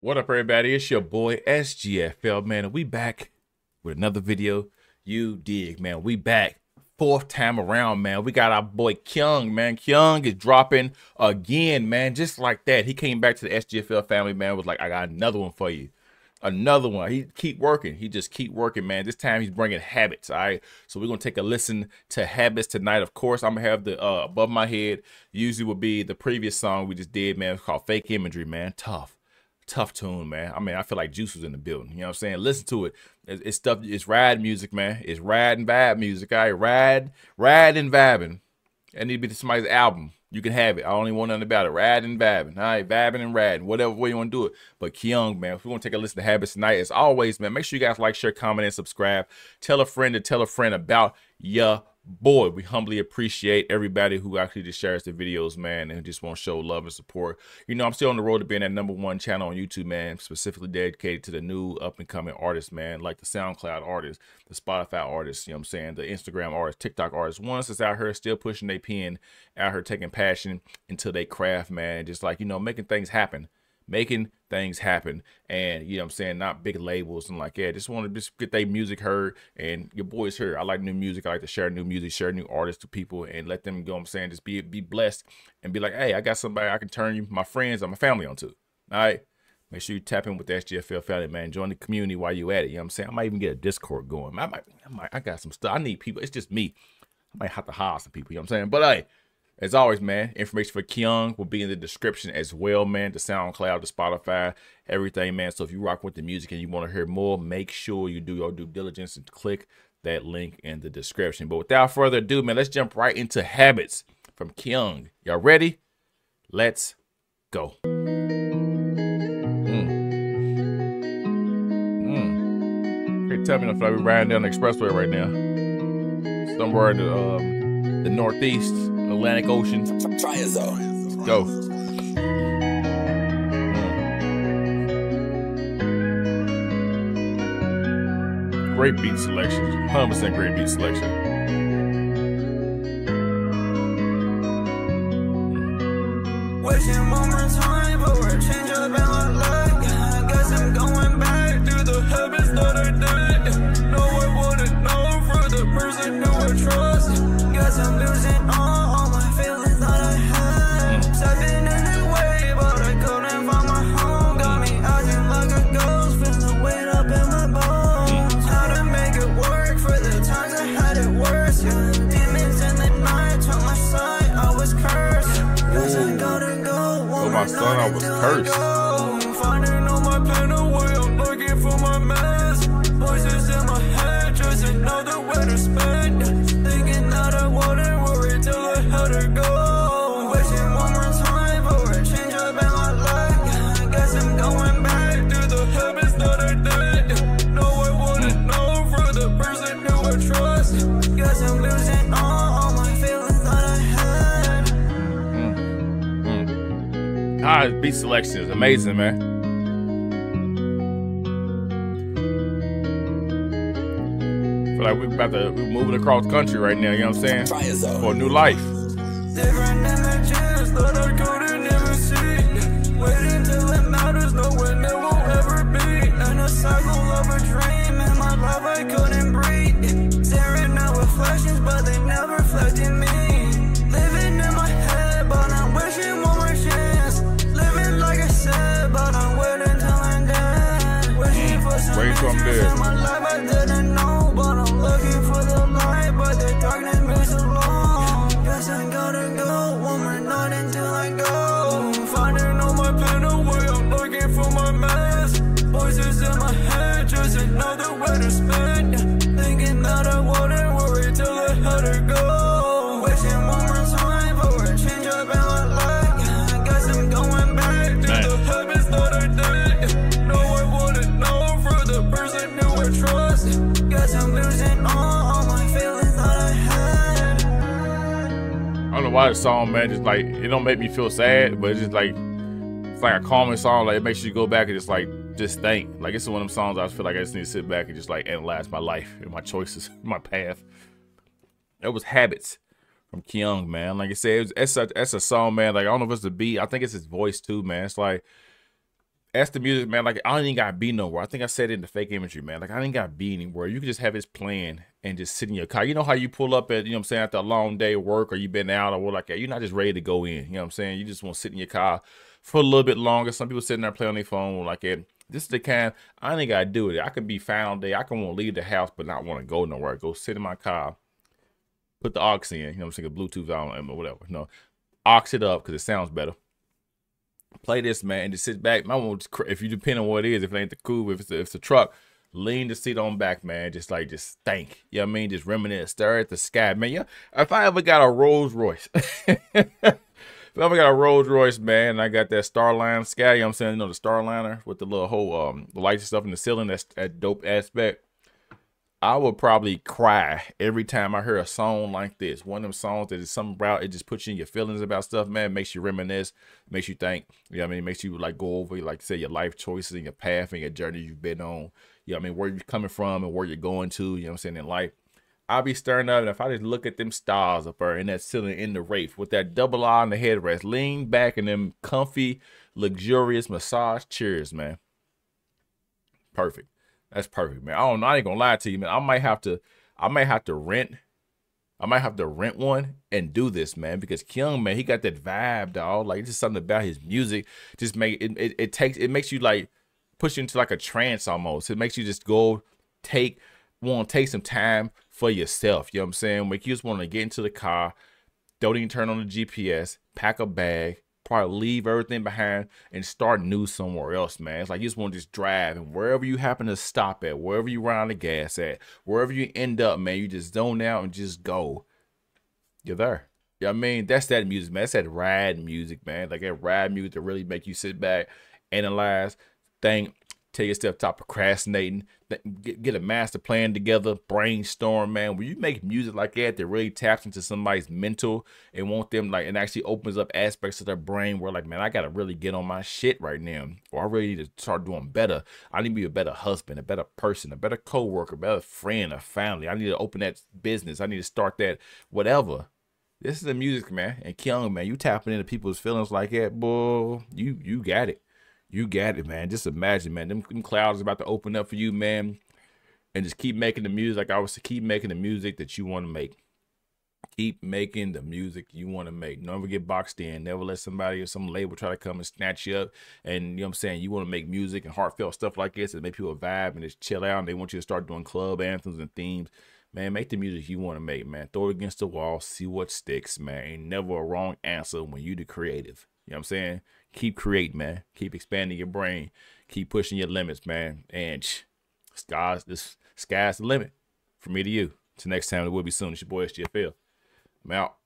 What up, everybody? It's your boy SGFL, man, and we back with another video. You dig, man. We back fourth time around, man. We got our boy Kyeong, man. Kyeong is dropping again, man. Just like that, he came back to the SGFL family, man. Was like, I got another one for you, another one. He keep working. He just keep working, man. This time he's bringing habits. All right, so we're gonna take a listen to habits tonight. Of course, I'm gonna have the above my head. Usually would be the previous song we just did, man. It's called Fake Imagery, man. Tough tune, man. I mean, I feel like Juice was in the building. You know what I'm saying? Listen to it. It's stuff. It's ride music, man. It's ride and vibe music. All right, ride and vibing. That need to be somebody's album. You can have it. I don't even want nothing about it. Ride and vibing. All right, vibing and riding. Whatever way you want to do it. But Kyeong, man, if we want to take a listen to habits tonight, as always, man, make sure you guys like, share, comment, and subscribe. Tell a friend to tell a friend about ya. Boy, we humbly appreciate everybody who actually just shares the videos, man, and just want to show love and support. You know, I'm still on the road to being that #1 channel on YouTube, man, specifically dedicated to the new up-and-coming artists, man, like the SoundCloud artists, the Spotify artists, you know what I'm saying, the Instagram artists, TikTok artists. Once it's out here still pushing their pen, out here taking passion into their craft, man, just like, you know, making things happen. Making things happen, and you know what I'm saying, not big labels and like, yeah, just want to just get their music heard, and your boys heard. I like new music. I like to share new music, share new artists to people, and let them go. You know what I'm saying, just be blessed and be like, hey, I got somebody I can turn you, my friends or my family onto. All right, make sure you tap in with the SGFL family, man. Join the community while you at it. You know what I'm saying. I might even get a Discord going. I got some stuff. I need people. It's just me. I might have to hire some people. You know what I'm saying, but hey. As always, man, information for Kyeong will be in the description as well, man. The SoundCloud, the Spotify, everything, man. So if you rock with the music and you want to hear more, make sure you do your due diligence and click that link in the description. But without further ado, man, let's jump right into Habits from Kyeong. Y'all ready? Let's go. Hey, tell me if I be riding down the expressway right now. Somewhere in the Northeast. Atlantic Ocean. Go. Great beat selection. 100% great beat selection. Wasting one more time, but we're changing the balance. I guess I'm going back to the habits that I did. No, I wouldn't know for the person who I trust. Guess I'm losing all. My son, I was cursed. Finding all my pain away, I'm looking for my mess. Voices in my head, just another way to spend. Thinking that I wouldn't worry till I had her go. Wishing one more time for a change up in my life. I guess I'm going back to the habits that I did. No, I wouldn't know for the person who I trust. Guess I'm losing all my feelings. Ah, beat selection is amazing, man. Feel like we're moving across country right now, you know what I'm saying? For a new life. Different images that I couldn't ever see. Waiting till it matters, knowing it won't ever be. In a cycle of a dream, in my life I couldn't breathe. Staring at reflections, but they never reflected me. Waiting for him there. My life I didn't know, but I'm looking for the light, but the darkness moves along. Guess I gotta go, one more night until I go. Finding all my pain away, I'm looking for my mess. Voices in my head, just another way to spend. Thinking that I wouldn't worry till I had her go. Wishing one more time for a change up in my life. I guess I'm going back to the habits that I did. No, I wouldn't know. The person who I trust. Guess I'm losing all my feelings that I had. I don't know why this song, man, just like it don't make me feel sad, but it's just like it's like a calming song. Like it makes you go back and just think. Like it's one of them songs I feel like I just need to sit back and just like analyze my life and my choices, my path. That was Habits from Kyeong, man. Like I said, it's a song, man. Like I don't know if it's the beat. I think it's his voice too, man. It's like That's the music, man. Like, I don't even got to be nowhere. I think I said it in the fake imagery, man. Like, I ain't got to be anywhere. You can just have this plan and just sit in your car. You know how you pull up at, you know what I'm saying, after a long day of work or you've been out or what like that. You're not just ready to go in. You know what I'm saying? You just want to sit in your car for a little bit longer. Some people sitting there playing on their phone like that. This is the kind, I ain't got to do it. I could be found there. I can want to leave the house but not want to go nowhere. Go sit in my car, put the aux in, you know what I'm saying, Bluetooth on or whatever. You know, aux it up because it sounds better. Play this, man, and just sit back. My one, if you depend on what it is, if it ain't the coupe, if it's a truck, lean the seat on back, man. Just like, just think. You know what I mean? Just reminisce, stare at the sky, man. Yeah, if I ever got a Rolls Royce, if I ever got a Rolls Royce, man, and I got that Starline sky, you know what I'm saying? You know, the Starliner with the little whole the lights and stuff in the ceiling, that's that dope aspect. I would probably cry every time I hear a song like this. One of them songs that is something about, it just puts you in your feelings about stuff, man. It makes you reminisce, makes you think, you know what I mean? It makes you like go over, like say your life choices and your path and your journey you've been on, you know what I mean? Where you're coming from and where you're going to, you know what I'm saying, in life. I'll be staring up, and if I just look at them stars up there in that ceiling in the Wraith with that double eye on the headrest, lean back in them comfy, luxurious massage chairs, man. Perfect. That's perfect, man. I don't know. I ain't gonna lie to you, man. I might have to rent one and do this, man, because Kyeong, man, he got that vibe, dog. Like, it's just something about his music. Just make it, it makes you like push into like a trance almost. It makes you just go take some time for yourself. You know what I'm saying? Like, you just want to get into the car, don't even turn on the GPS, pack a bag, probably leave everything behind and start new somewhere else, man. It's like you just want to just drive, and wherever you happen to stop at, wherever you run out of gas at, wherever you end up, man, you just zone out and just go. You're there. You know what I mean? That's that music, man. That's that ride music, man. Like that ride music that really make you sit back, analyze, think, take a step, stop procrastinating, get a master plan together, brainstorm, man. When you make music like that really taps into somebody's mental and want them like, and actually opens up aspects of their brain where like, man, I gotta really get on my shit right now, or I really need to start doing better. I need to be a better husband, a better person, a better coworker, a better friend, a family. I need to open that business. I need to start that whatever. This is the music, man. And Kyeong, man, you tapping into people's feelings like that, boy. You got it. You got it, man. Just imagine, man. Them clouds about to open up for you, man. And just keep making the music. Like I was, keep making the music that you want to make. Keep making the music you want to make. Never get boxed in. Never let somebody or some label try to come and snatch you up. And you know what I'm saying? You want to make music and heartfelt stuff like this and make people vibe and just chill out. And they want you to start doing club anthems and themes. Man, make the music you want to make, man. Throw it against the wall. See what sticks, man. Ain't never a wrong answer when you the creative. You know what I'm saying? Keep creating, man. Keep expanding your brain. Keep pushing your limits, man. And sky's the limit. From me to you. Till next time, it will be soon. It's your boy SGFL. I'm out.